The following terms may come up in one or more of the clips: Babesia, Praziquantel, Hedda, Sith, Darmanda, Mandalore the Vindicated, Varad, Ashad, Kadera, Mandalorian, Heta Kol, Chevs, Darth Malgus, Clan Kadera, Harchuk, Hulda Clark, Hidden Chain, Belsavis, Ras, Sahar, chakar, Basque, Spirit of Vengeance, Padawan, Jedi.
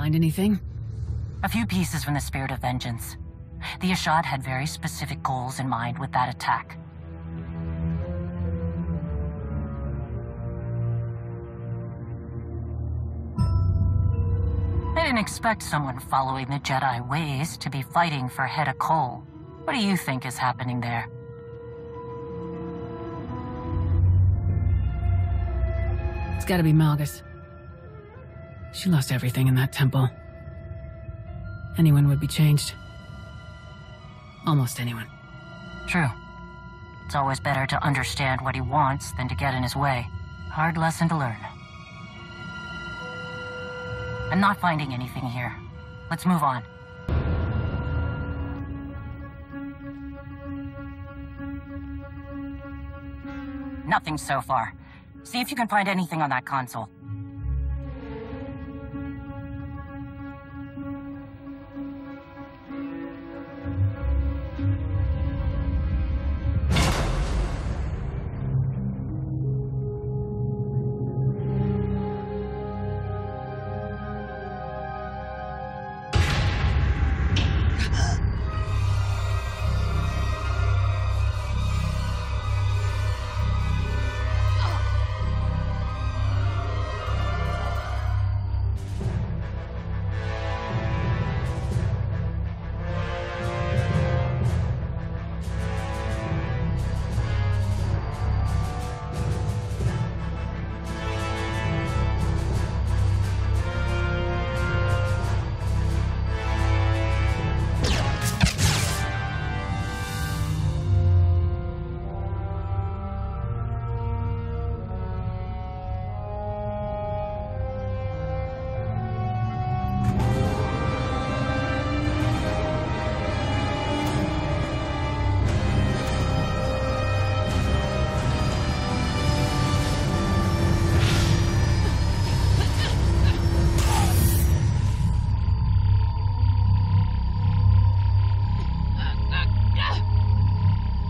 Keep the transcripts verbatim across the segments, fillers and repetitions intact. Find anything? A few pieces from the Spirit of Vengeance. The Ashad had very specific goals in mind with that attack. I didn't expect someone following the Jedi ways to be fighting for Heta Kol. What do you think is happening there? It's gotta be Malgus. She lost everything in that temple. Anyone would be changed. Almost anyone. True. It's always better to understand what he wants than to get in his way. Hard lesson to learn. I'm not finding anything here. Let's move on. Nothing so far. See if you can find anything on that console.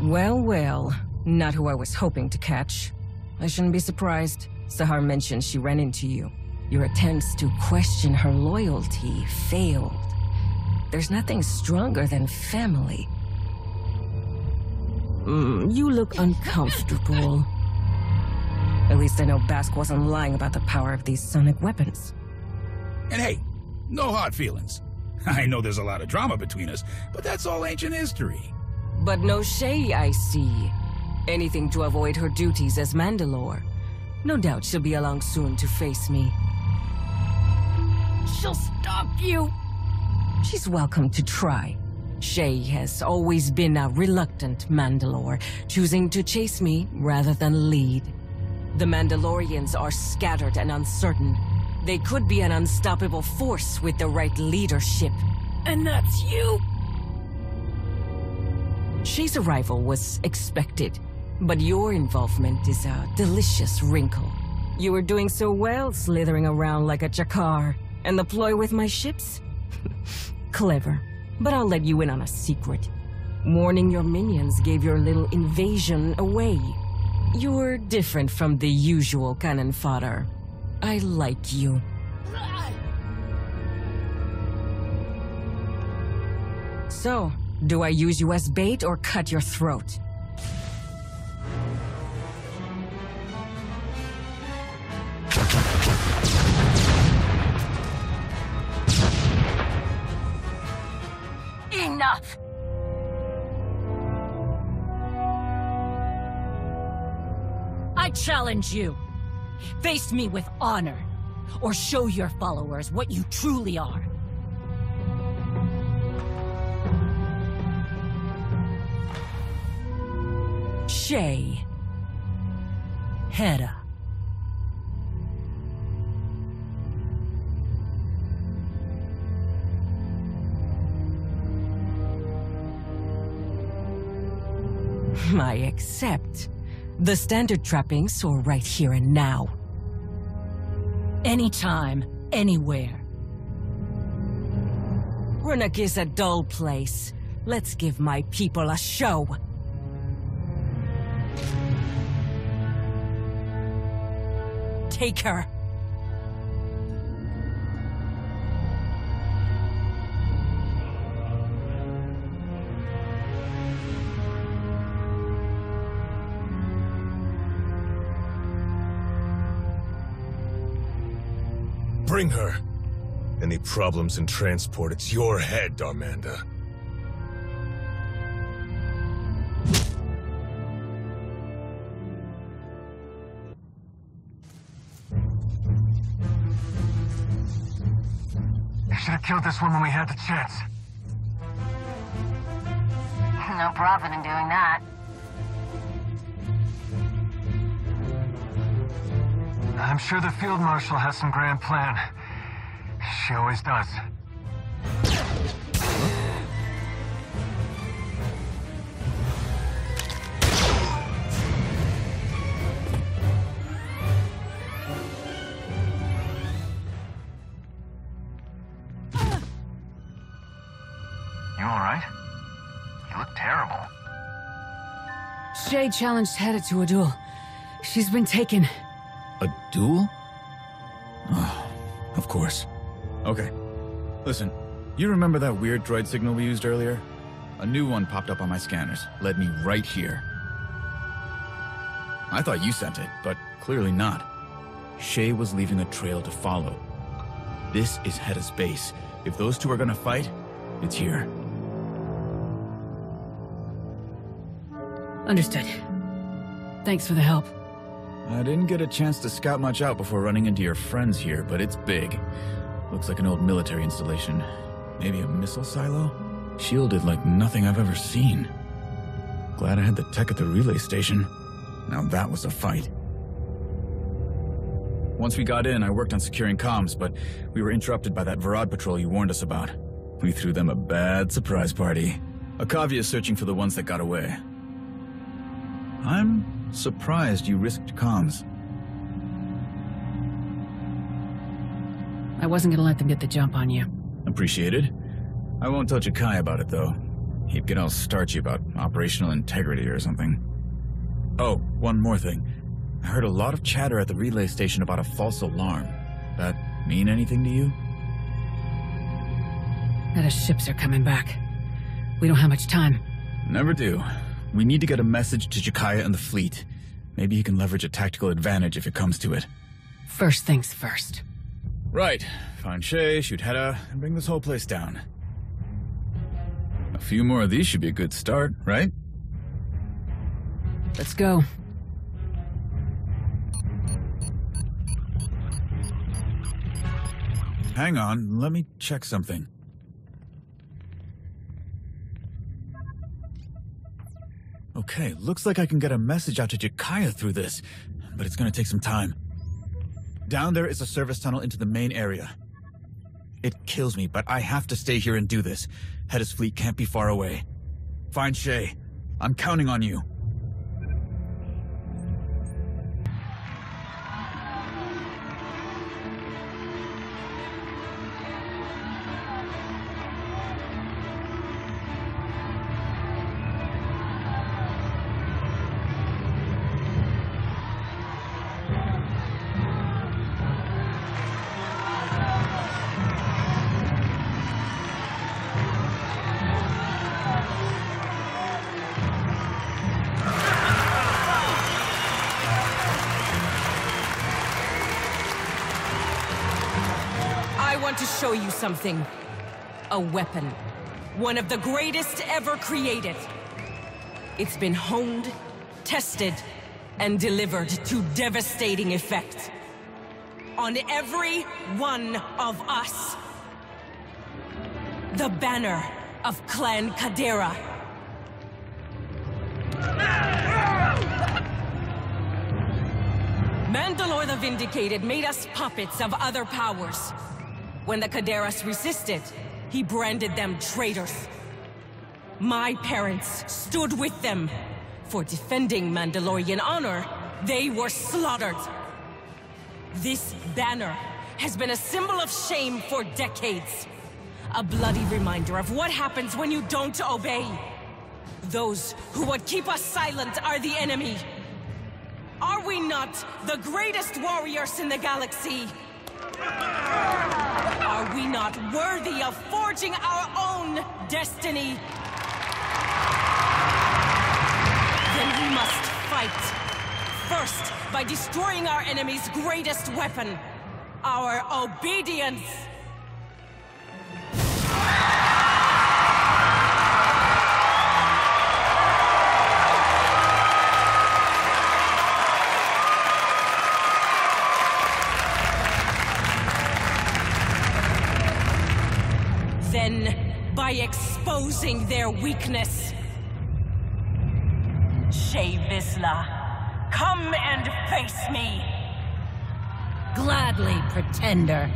Well, well. Not who I was hoping to catch. I shouldn't be surprised. Sahar mentioned she ran into you. Your attempts to question her loyalty failed. There's nothing stronger than family. Mm, you look uncomfortable. At least I know Basque wasn't lying about the power of these sonic weapons. And hey, no hard feelings. I know there's a lot of drama between us, but that's all ancient history. But no Shae, I see. Anything to avoid her duties as Mandalore. No doubt she'll be along soon to face me. She'll stop you. She's welcome to try. Shae has always been a reluctant Mandalore, choosing to chase me rather than lead. The Mandalorians are scattered and uncertain. They could be an unstoppable force with the right leadership. And that's you. Shae's arrival was expected, but your involvement is a delicious wrinkle. You were doing so well slithering around like a chakar, and the ploy with my ships? Clever. But I'll let you in on a secret. Warning your minions gave your little invasion away. You're different from the usual cannon fodder. I like you. So... do I use you as bait or cut your throat? Enough! I challenge you. Face me with honor, or show your followers what you truly are. Shae. Heta. I accept. The standard trappings are right here and now. Anytime, anywhere. Ruhnuk is a dull place. Let's give my people a show. Take her. bring her. Any problems in transport, it's your head, Darmanda. You should have killed this one when we had the chance. No profit in doing that. I'm sure the Field Marshal has some grand plan. She always does. You all right? You look terrible. Shae challenged Hedda to a duel. She's been taken. A duel? Oh, of course. Okay. Listen, you remember that weird droid signal we used earlier? A new one popped up on my scanners, led me right here. I thought you sent it, but clearly not. Shae was leaving a trail to follow. This is Hedda's base. If those two are gonna fight, it's here. Understood. Thanks for the help. I didn't get a chance to scout much out before running into your friends here, but it's big. Looks like an old military installation. Maybe a missile silo? Shielded like nothing I've ever seen. Glad I had the tech at the relay station. Now that was a fight. Once we got in, I worked on securing comms, but we were interrupted by that Varad patrol you warned us about. We threw them a bad surprise party. Akavia is searching for the ones that got away. I'm surprised you risked comms. I wasn't gonna let them get the jump on you. Appreciated. I won't tell Jekiah about it, though. He'd get all starchy about operational integrity or something. Oh, one more thing. I heard a lot of chatter at the relay station about a false alarm. That mean anything to you? That ships are coming back. We don't have much time. Never do. We need to get a message to Jekiah and the fleet. Maybe he can leverage a tactical advantage if it comes to it. First things first. Right. Find Shae, shoot Hedda, and bring this whole place down. A few more of these should be a good start, right? Let's go. Hang on, let me check something. Okay, looks like I can get a message out to Jekiah through this, but it's gonna take some time. Down there is a service tunnel into the main area. It kills me, but I have to stay here and do this. Hedda's fleet can't be far away. Find Shae. I'm counting on you. Something. A weapon. One of the greatest ever created. It's been honed, tested, and delivered to devastating effect. On every one of us. The banner of Clan Kadera. Mandalore the Vindicated made us puppets of other powers. When the Kaderas resisted, he branded them traitors. My parents stood with them. For defending Mandalorian honor, they were slaughtered. This banner has been a symbol of shame for decades. A bloody reminder of what happens when you don't obey. Those who would keep us silent are the enemy. Are we not the greatest warriors in the galaxy? Are we not worthy of forging our own destiny? Then we must fight. First, by destroying our enemy's greatest weapon, our obedience! Then, by exposing their weakness, Shae Vizla, come and face me! Gladly, Pretender.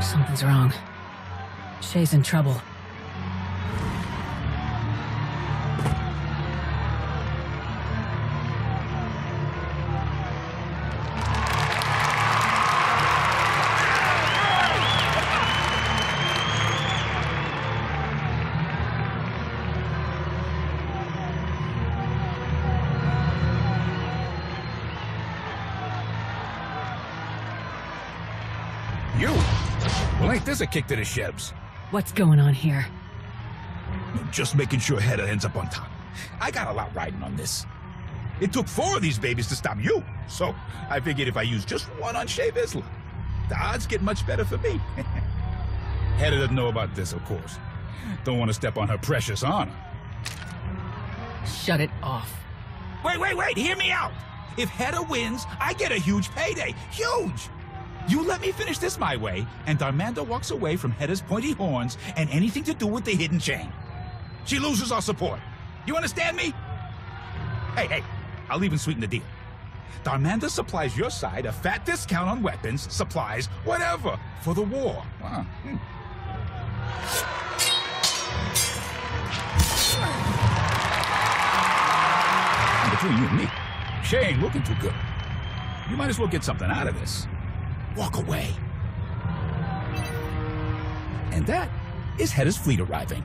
Something's wrong. Shae's in trouble. A kick to the Chevs. What's going on here? Just making sure Hedda ends up on top. I got a lot riding on this. It took four of these babies to stop you, so I figured if I use just one on Shae Vizla, the odds get much better for me. Hedda doesn't know about this, of course. Don't want to step on her precious honor. Shut it off. Wait, wait, wait! Hear me out! If Hedda wins, I get a huge payday. Huge! You let me finish this my way, and Darmanda walks away from Hedda's pointy horns and anything to do with the Hidden Chain. She loses our support. You understand me? Hey, hey, I'll even sweeten the deal. Darmanda supplies your side a fat discount on weapons, supplies, whatever, for the war. Wow. Hmm. Between you and me, Shae ain't looking too good. You might as well get something out of this. Walk away. And that is Hedda's fleet arriving.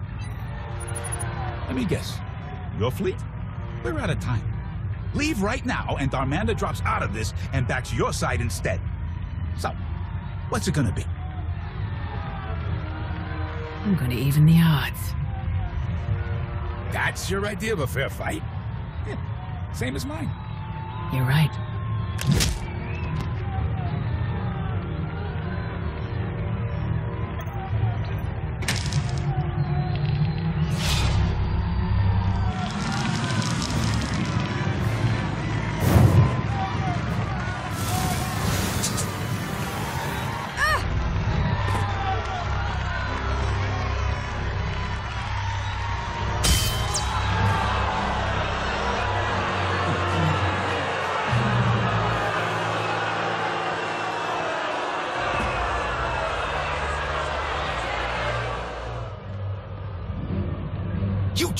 Let me guess. Your fleet? We're out of time. Leave right now, and Darmanda drops out of this and backs your side instead. So, what's it gonna be? I'm gonna even the odds. That's your idea of a fair fight? Yeah, same as mine. You're right.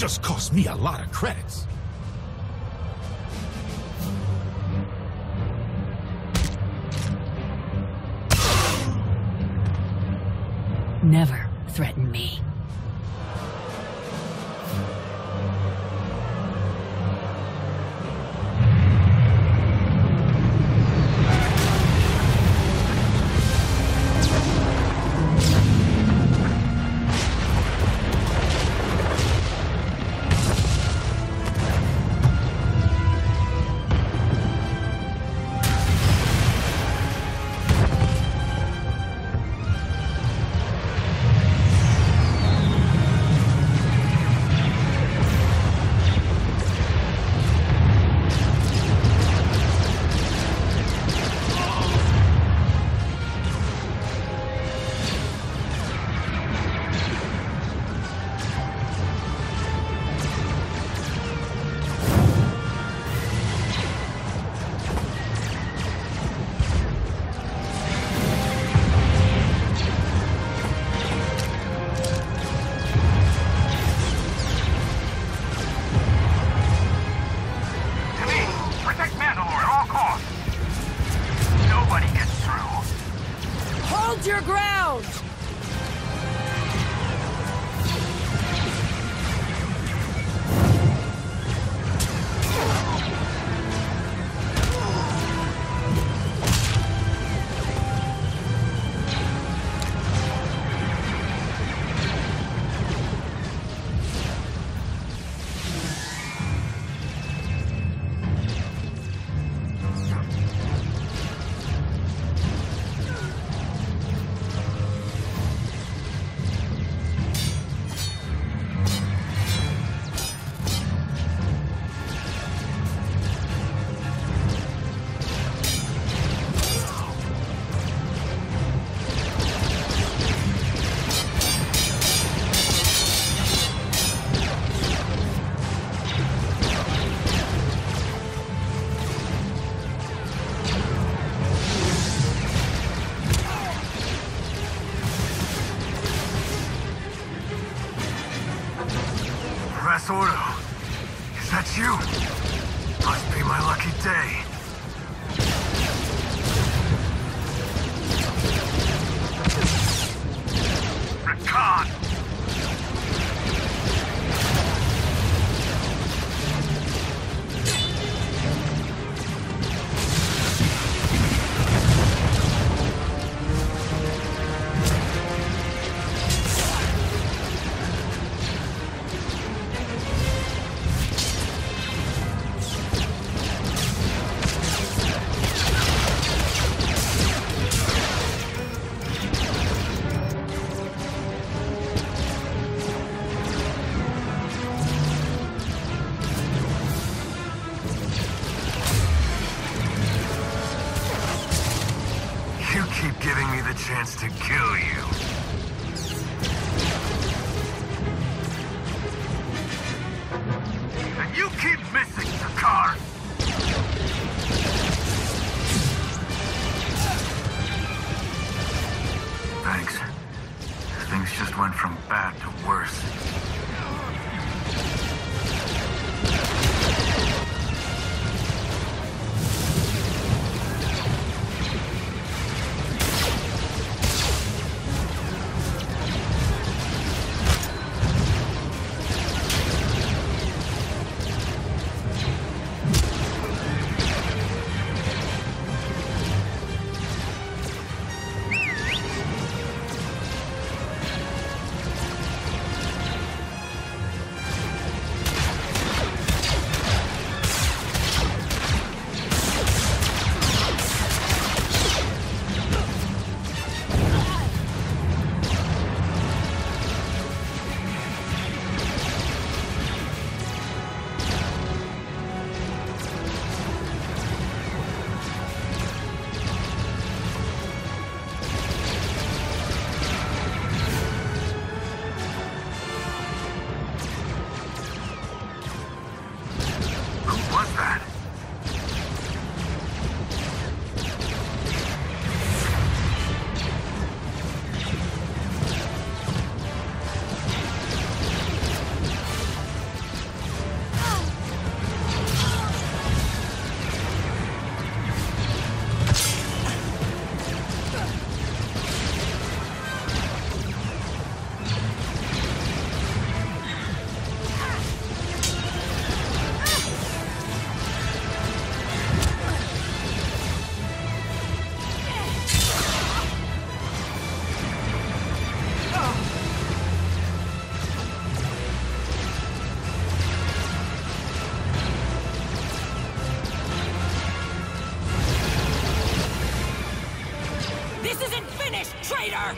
just cost me a lot of credits. Never threaten me. Ordo, is that you? Must be my lucky day. Rakan! traitor!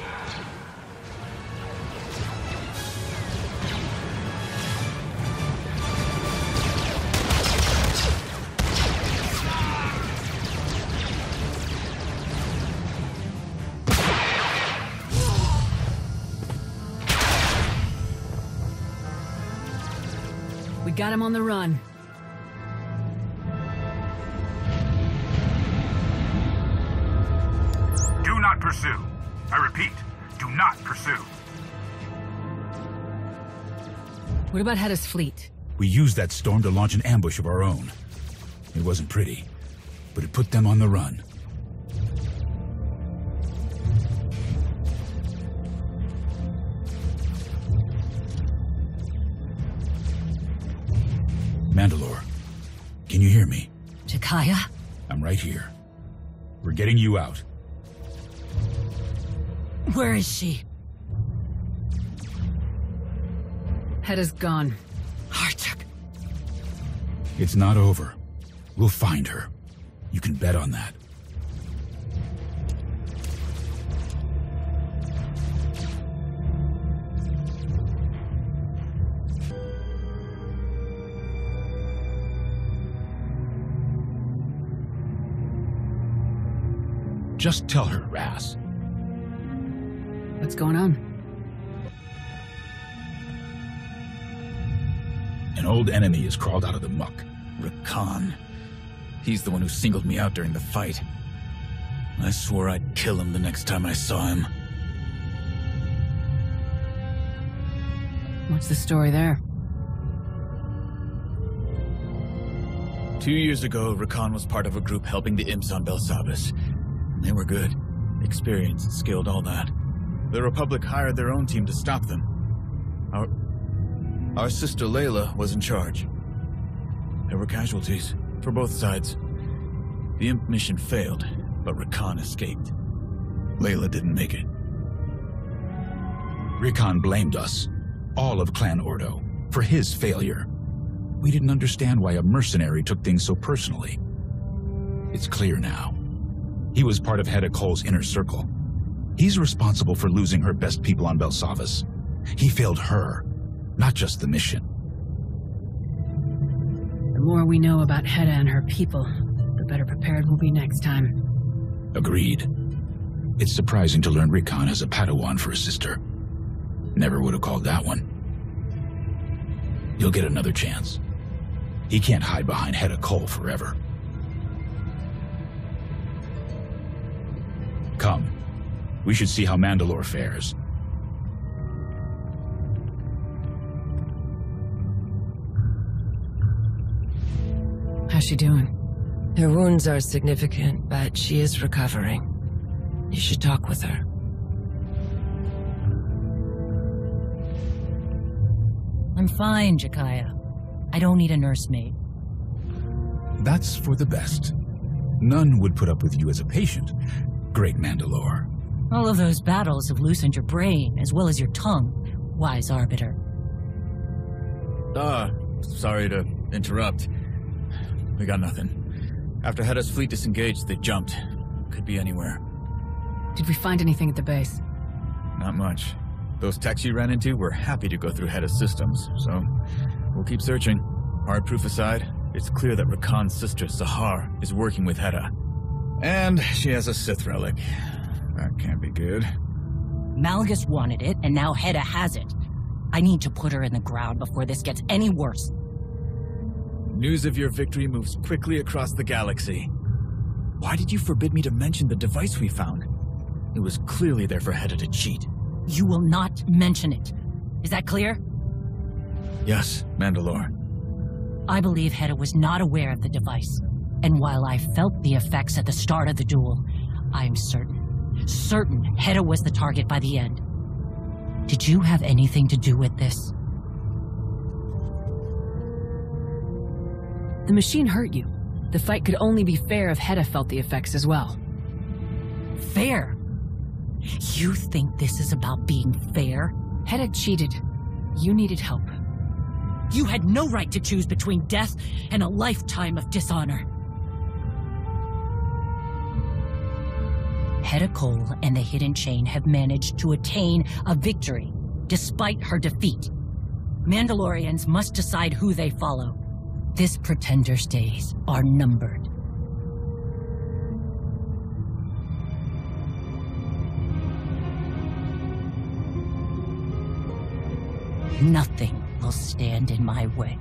We got him on the run. Pursue. I repeat, do not pursue. What about Hedda's fleet? We used that storm to launch an ambush of our own. It wasn't pretty, but it put them on the run. Mandalore, can you hear me? Jekiah? I'm right here. We're getting you out. Where is she? Head is gone. Harchuk. It's not over. We'll find her. You can bet on that. Just tell her, Ras. What's going on? An old enemy has crawled out of the muck. Rakan. He's the one who singled me out during the fight. I swore I'd kill him the next time I saw him. What's the story there? Two years ago, Rakan was part of a group helping the imps on Belsavis. They were good. Experienced, skilled, all that. The Republic hired their own team to stop them. Our... Our sister Layla was in charge. There were casualties, for both sides. The imp mission failed, but Rakan escaped. Layla didn't make it. Rakan blamed us, all of Clan Ordo, for his failure. We didn't understand why a mercenary took things so personally. It's clear now. He was part of Heta Kol's inner circle. He's responsible for losing her best people on Belsavis. He failed her, not just the mission. The more we know about Hedda and her people, the better prepared we'll be next time. Agreed. It's surprising to learn Rakan has a Padawan for a sister. Never would have called that one. You'll get another chance. He can't hide behind Heta Kol forever. Come. We should see how Mandalore fares. How's she doing? Her wounds are significant, but she is recovering. You should talk with her. I'm fine, Jekiah. I don't need a nursemaid. That's for the best. None would put up with you as a patient, great Mandalore. All of those battles have loosened your brain, as well as your tongue, wise arbiter. Ah, sorry to interrupt. We got nothing. After Hedda's fleet disengaged, they jumped. Could be anywhere. Did we find anything at the base? Not much. Those techs you ran into were happy to go through Hedda's systems, so we'll keep searching. Hard proof aside, it's clear that Rakan's sister, Sahar, is working with Hedda. And she has a Sith relic. That can't be good. Malgus wanted it, and now Hedda has it. I need to put her in the ground before this gets any worse. News of your victory moves quickly across the galaxy. Why did you forbid me to mention the device we found? It was clearly there for Hedda to cheat. You will not mention it. Is that clear? Yes, Mandalore. I believe Hedda was not aware of the device. And while I felt the effects at the start of the duel, I am certain. Certain Hedda was the target by the end. Did you have anything to do with this? The machine hurt you. The fight could only be fair if Hedda felt the effects as well. Fair? You think this is about being fair? Hedda cheated. You needed help. You had no right to choose between death and a lifetime of dishonor. Heta Kol and the Hidden Chain have managed to attain a victory, despite her defeat. Mandalorians must decide who they follow. This pretender's days are numbered. Nothing will stand in my way.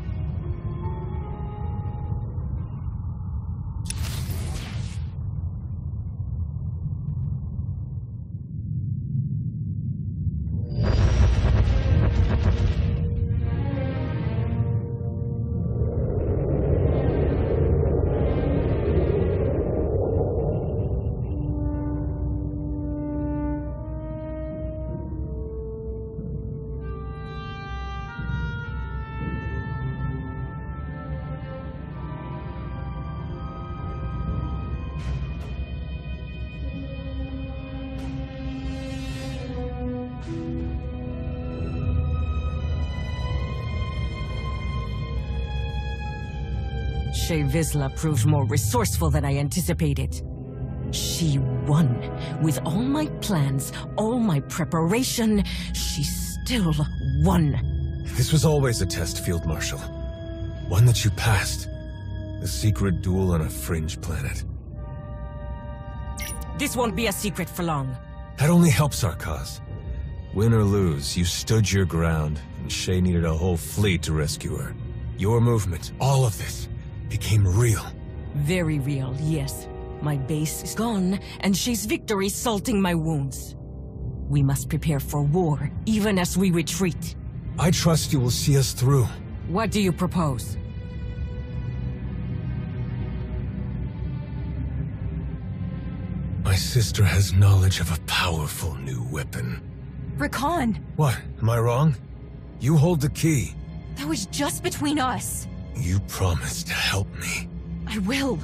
Shae Vizla proved more resourceful than I anticipated. She won. With all my plans, all my preparation, she still won. This was always a test, Field Marshal. One that you passed. A secret duel on a fringe planet. This won't be a secret for long. That only helps our cause. Win or lose, you stood your ground, and Shae needed a whole fleet to rescue her. Your movement, all of this, became real. Very real, yes. My base is gone, and Shae's victory salting my wounds. We must prepare for war, even as we retreat. I trust you will see us through. What do you propose? My sister has knowledge of a powerful new weapon. Rakan! What? Am I wrong? You hold the key. That was just between us. You promised to help me. I will.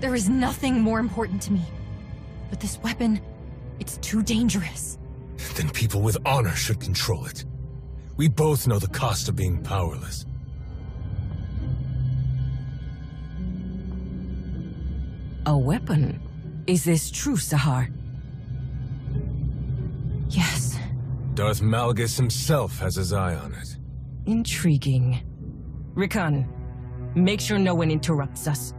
There is nothing more important to me. But this weapon, it's too dangerous. Then people with honor should control it. We both know the cost of being powerless. A weapon? Is this true, Sahar? Yes. Darth Malgus himself has his eye on it. Intriguing. Rakan. Make sure no one interrupts us.